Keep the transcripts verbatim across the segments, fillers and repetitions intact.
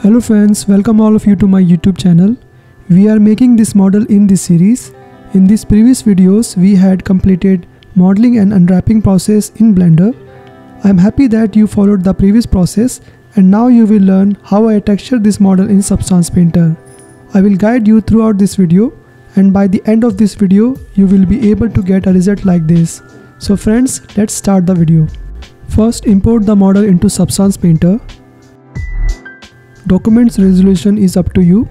Hello friends, welcome all of you to my YouTube channel. We are making this model in this series. In these previous videos, we had completed modeling and unwrapping process in Blender. I am happy that you followed the previous process and now you will learn how I textured this model in Substance Painter. I will guide you throughout this video and by the end of this video, you will be able to get a result like this. So friends, let's start the video. First, import the model into Substance Painter. Document's resolution is up to you.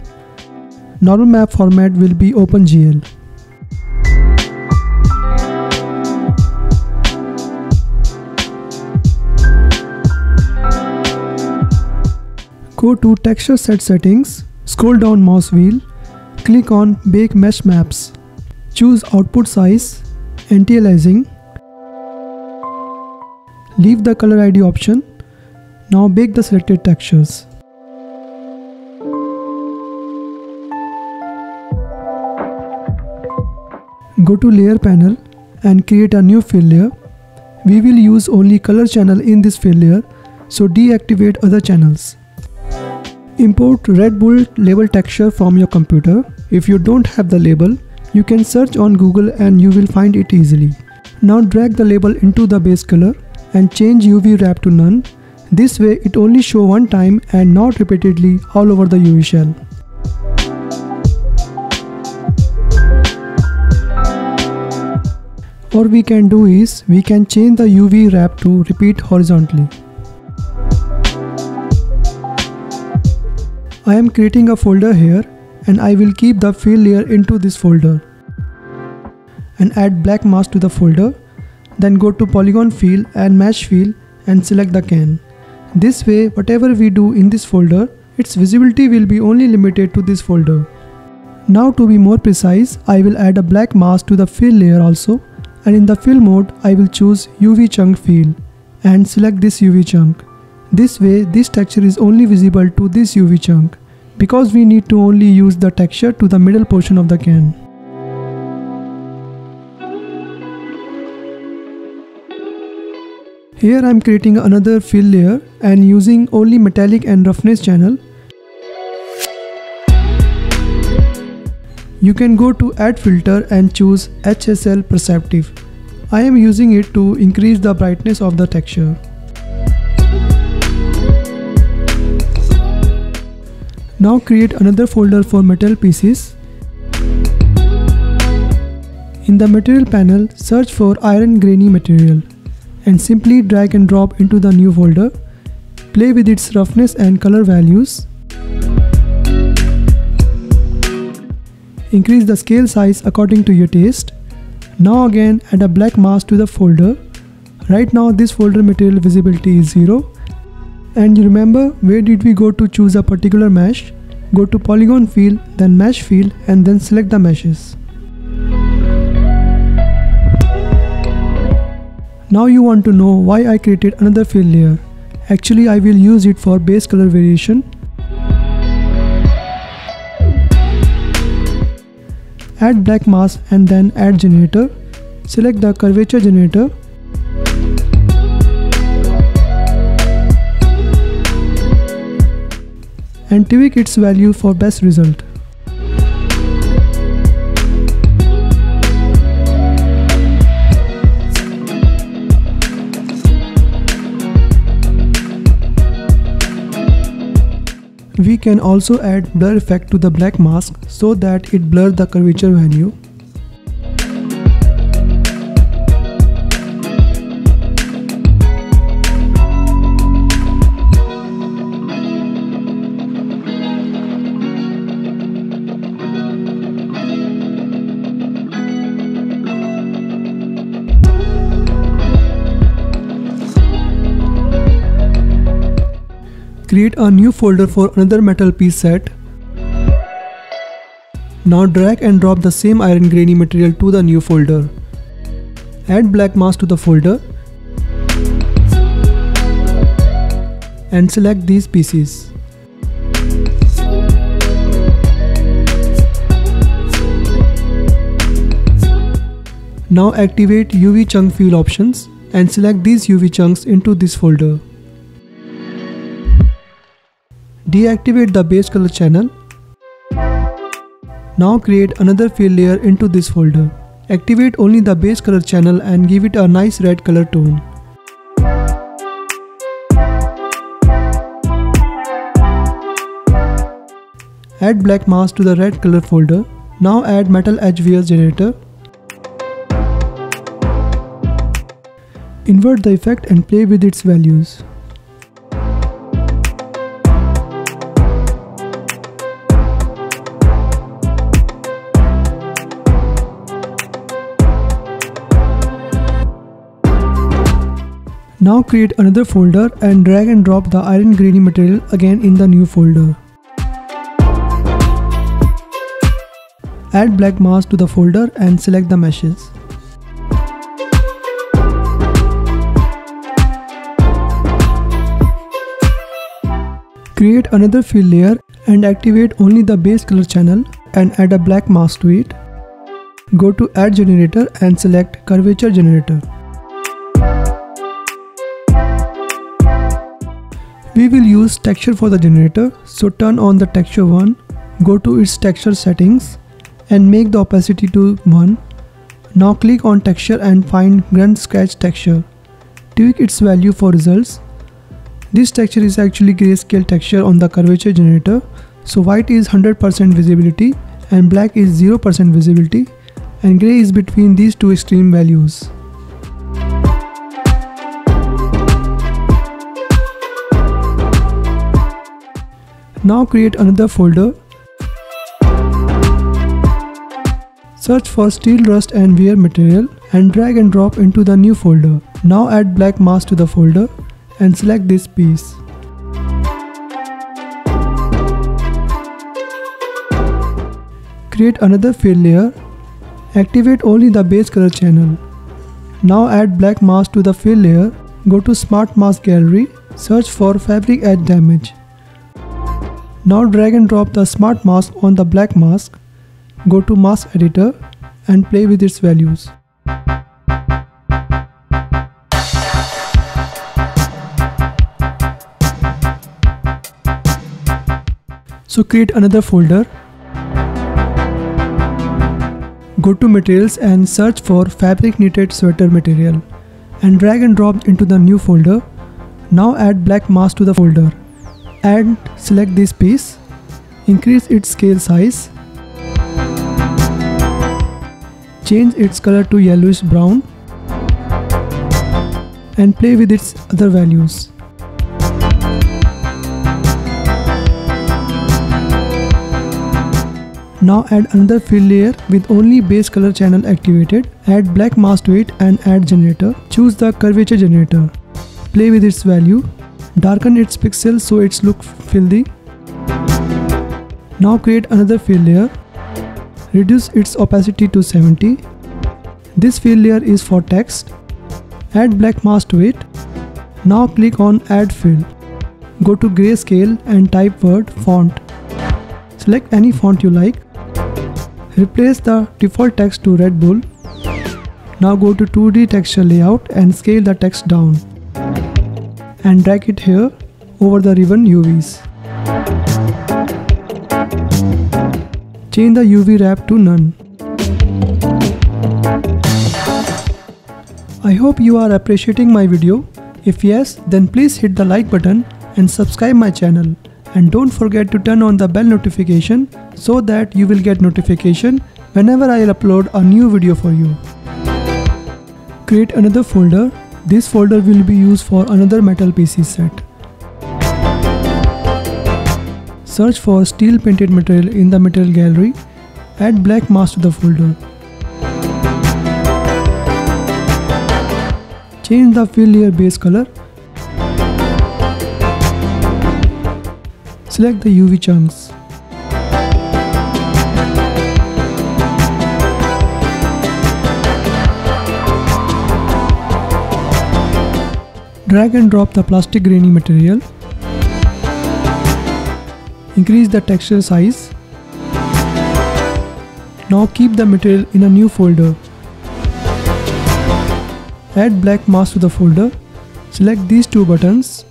Normal map format will be OpenGL. Go to texture set settings, scroll down mouse wheel, click on bake mesh maps. Choose output size, anti-aliasing. Leave the color I D option. Now bake the selected textures. Go to layer panel and create a new fill layer. We will use only color channel in this fill layer, so deactivate other channels. Import Red Bull label texture from your computer. If you don't have the label, you can search on Google and you will find it easily. Now drag the label into the base color and change U V wrap to none. This way it only show one time and not repeatedly all over the U V shell. What we can do is, we can change the U V wrap to repeat horizontally. I am creating a folder here and I will keep the fill layer into this folder. And add black mask to the folder. Then go to polygon fill and mesh fill and select the can. This way, whatever we do in this folder, its visibility will be only limited to this folder. Now to be more precise, I will add a black mask to the fill layer also. And in the fill mode, I will choose U V chunk fill and select this U V chunk. This way, this texture is only visible to this U V chunk because we need to only use the texture to the middle portion of the can. Here I am creating another fill layer and using only metallic and roughness channel. You can go to add filter and choose H S L perceptive. I am using it to increase the brightness of the texture. Now create another folder for metal pieces. In the material panel, search for iron grainy material and simply drag and drop into the new folder. Play with its roughness and color values. Increase the scale size according to your taste. Now again add a black mask to the folder. Right now this folder material visibility is zero. And you remember where did we go to choose a particular mesh? Go to polygon fill, then mesh fill and then select the meshes. Now you want to know why I created another fill layer. Actually I will use it for base color variation. Add black mask and then add generator. Select the curvature generator. And tweak its value for best result. We can also add blur effect to the black mask so that it blurs the curvature value. Create a new folder for another metal piece set. Now drag and drop the same iron grainy material to the new folder. Add black mask to the folder and select these pieces. Now activate U V chunk fill options and select these U V chunks into this folder. deactivate the base color channel. Now create another fill layer into this folder. Activate only the base color channel and give it a nice red color tone. Add black mask to the red color folder. Now add metal edge vias generator. Invert the effect and play with its values. Now create another folder and drag and drop the iron grainy material again in the new folder. Add black mask to the folder and select the meshes. Create another fill layer and activate only the base color channel and add a black mask to it. Go to Add Generator and select Curvature Generator. We will use texture for the generator, so turn on the texture one, go to its texture settings and make the opacity to one. Now click on texture and find grunt sketch texture. Tweak its value for results. This texture is actually grayscale texture on the curvature generator, so white is one hundred percent visibility and black is zero percent visibility and gray is between these two extreme values. Now create another folder. Search for steel rust and wear material and drag and drop into the new folder. Now add black mask to the folder and select this piece. Create another fill layer. Activate only the base color channel. Now add black mask to the fill layer. Go to Smart Mask Gallery. Search for fabric edge damage. Now drag and drop the smart mask on the black mask, go to mask editor and play with its values. So create another folder, go to materials and search for fabric knitted sweater material and drag and drop into the new folder. Now add black mask to the folder. And select this piece, increase its scale size, change its color to yellowish brown and play with its other values. Now add another fill layer with only base color channel activated, add black mask to it and add generator, choose the curvature generator, play with its value. Darken its pixels so it's look filthy. Now create another fill layer. Reduce its opacity to seventy. This fill layer is for text. Add black mask to it. Now click on Add Fill. Go to Grayscale and type word font. Select any font you like. Replace the default text to Red Bull. Now go to two D texture layout and scale the text down. And drag it here over the ribbon U Vs. Change the U V wrap to none. I hope you are appreciating my video. If yes, then please hit the like button and subscribe my channel. And don't forget to turn on the bell notification so that you will get notification whenever I upload a new video for you. Create another folder. This folder will be used for another metal P C set. Search for steel painted material in the material gallery. Add black mask to the folder. Change the fill layer base color. Select the U V chunks. Drag and drop the plastic grainy material. Increase the texture size. Now keep the material in a new folder. Add black mask to the folder. Select these two buttons.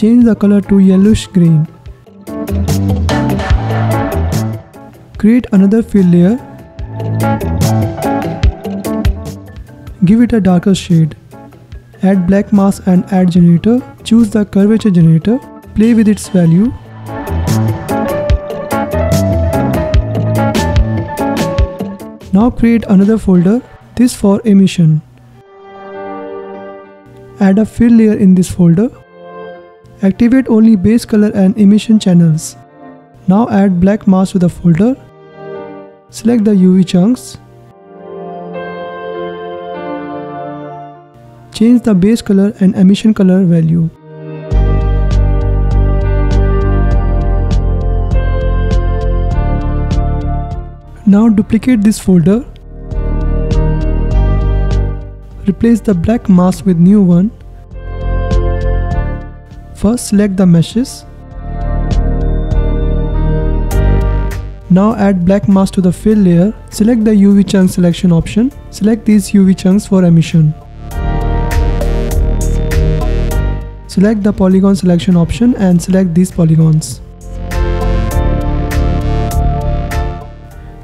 change the color to yellowish green. Create another fill layer. Give it a darker shade. Add black mask and add generator. Choose the curvature generator. Play with its value. Now create another folder, this for emission. Add a fill layer in this folder. Activate only base color and emission channels. Now add black mask to the folder. Select the U V chunks. Change the base color and emission color value. Now duplicate this folder. Replace the black mask with new one. First select the meshes. Now add black mask to the fill layer. Select the U V chunk selection option. Select these U V chunks for emission. Select the polygon selection option and select these polygons.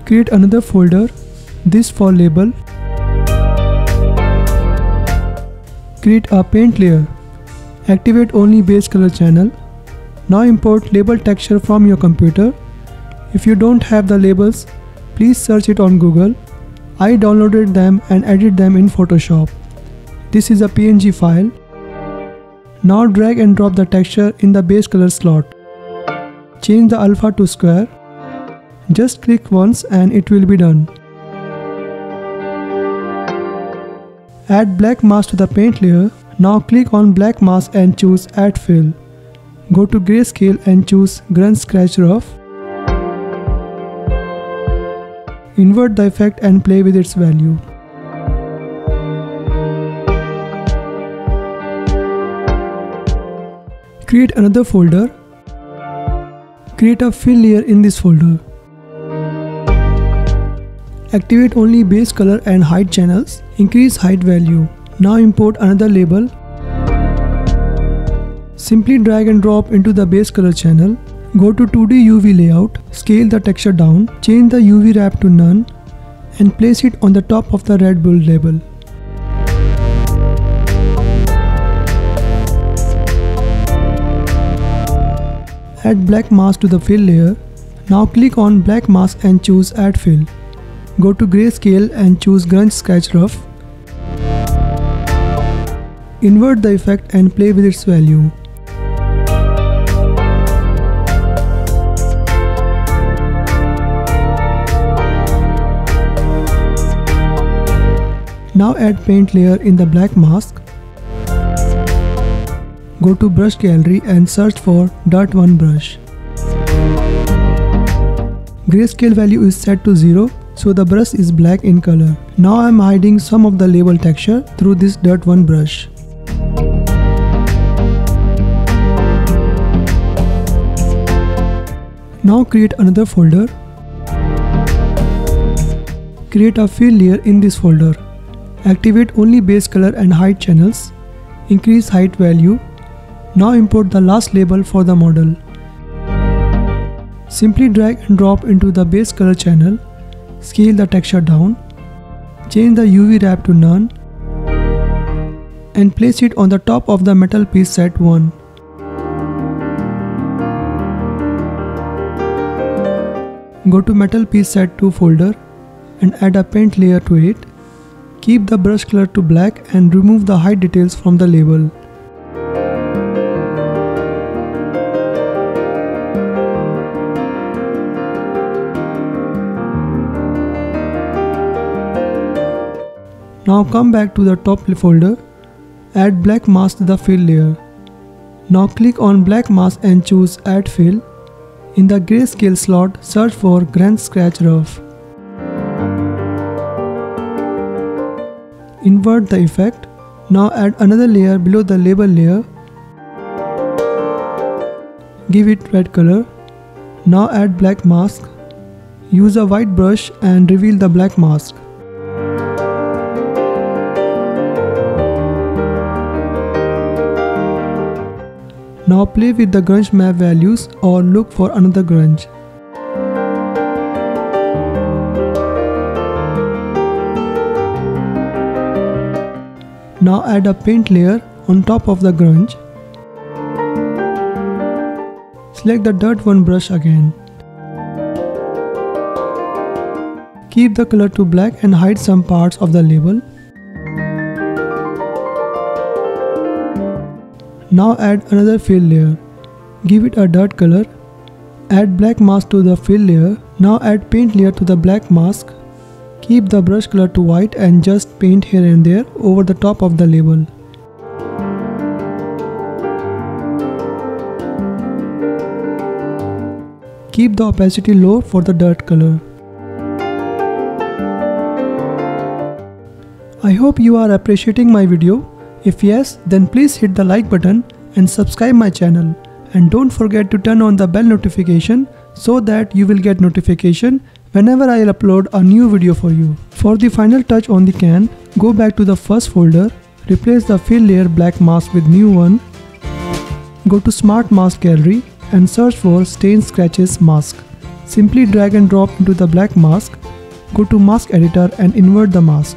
Create another folder, this for label. Create a paint layer. Activate only base color channel. Now import label texture from your computer. If you don't have the labels, please search it on Google. I downloaded them and added them in Photoshop. This is a P N G file. Now drag and drop the texture in the base color slot. Change the alpha to square. Just click once and it will be done. Add black mask to the paint layer. Now click on black mask and choose add fill. Go to grayscale and choose grunt scratch rough. Invert the effect and play with its value. Create another folder. Create a fill layer in this folder. Activate only base color and height channels. Increase height value. Now import another label. Simply drag and drop into the base color channel. Go to two D U V layout. Scale the texture down. Change the U V wrap to none and place it on the top of the Red Bull label. Add black mask to the fill layer. Now click on black mask and choose add fill. Go to grayscale and choose grunge scratch rough. Invert the effect and play with its value. Now add paint layer in the black mask. Go to brush gallery and search for dot one brush. Grayscale value is set to zero, so the brush is black in color. Now I am hiding some of the label texture through this dot one brush. Now create another folder. Create a fill layer in this folder. Activate only base color and height channels. Increase height value. Now import the last label for the model. Simply drag and drop into the base color channel. Scale the texture down. Change the U V wrap to none and place it on the top of the metal piece set one. Go to metal piece set two folder and add a paint layer to it. Keep the brush color to black and remove the height details from the label. Now come back to the top folder, add black mask to the fill layer. Now click on black mask and choose add fill. In the grayscale slot, search for Grand Scratch Rough. Invert the effect. Now add another layer below the label layer. Give it red color. Now add black mask. Use a white brush and reveal the black mask. Now play with the grunge map values or look for another grunge. Now add a paint layer on top of the grunge. Select the dirt one brush again. Keep the color to black and hide some parts of the label. Now add another fill layer. Give it a dirt color. Add black mask to the fill layer. Now add paint layer to the black mask. Keep the brush color to white and just paint here and there over the top of the label. Keep the opacity low for the dirt color. I hope you are appreciating my video. If yes, then please hit the like button and subscribe my channel, and don't forget to turn on the bell notification so that you will get notification whenever I upload a new video for you. For the final touch on the can, go back to the first folder, replace the fill layer black mask with new one, go to Smart Mask Gallery and search for Stain Scratches Mask. Simply drag and drop into the black mask, go to Mask Editor and invert the mask.